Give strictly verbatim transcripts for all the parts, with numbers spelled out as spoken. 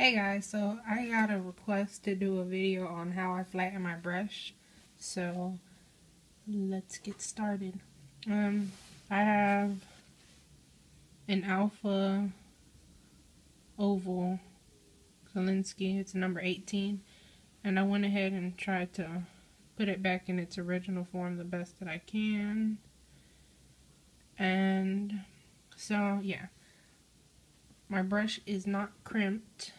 Hey guys, so I got a request to do a video on how I flatten my brush, so let's get started. Um, I have an Alpha Oval Kolinsky, it's number eighteen, and I went ahead and tried to put it back in its original form the best that I can, and so yeah, my brush is not crimped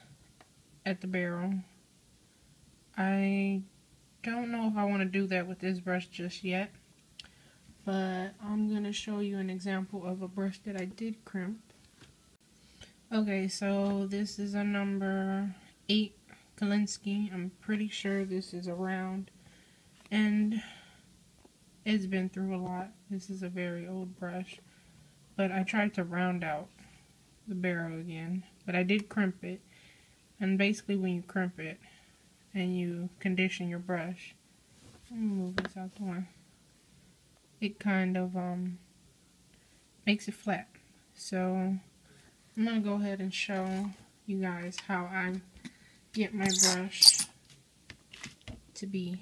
at the barrel. I don't know if I want to do that with this brush just yet, but I'm going to show you an example of a brush that I did crimp. Okay, so this is a number eight Kolinsky. I'm pretty sure this is a round, and it's been through a lot. This is a very old brush, but I tried to round out the barrel again, but I did crimp it. And basically when you crimp it and you condition your brush, let me move this out the way, it kind of um makes it flat. So I'm gonna go ahead and show you guys how I get my brush to be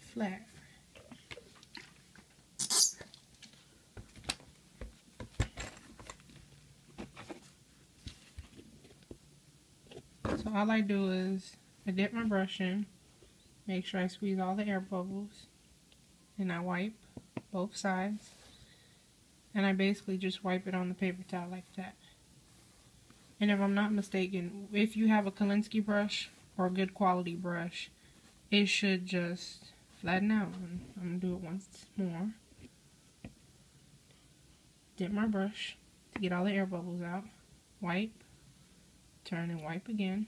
flat. So all I do is I dip my brush in, make sure I squeeze all the air bubbles, and I wipe both sides, and I basically just wipe it on the paper towel like that. And if I'm not mistaken, if you have a Kolinsky brush or a good quality brush, it should just flatten out. I'm going to do it once more. Dip my brush to get all the air bubbles out, wipe, turn and wipe again,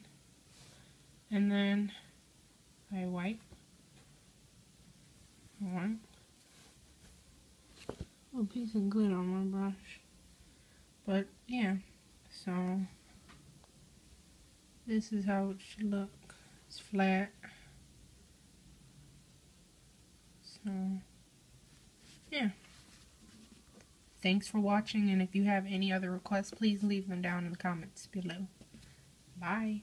and then I wipe, wipe, a piece of glitter on my brush, but yeah, so this is how it should look. It's flat, so yeah. Thanks for watching, and if you have any other requests, please leave them down in the comments below. Bye.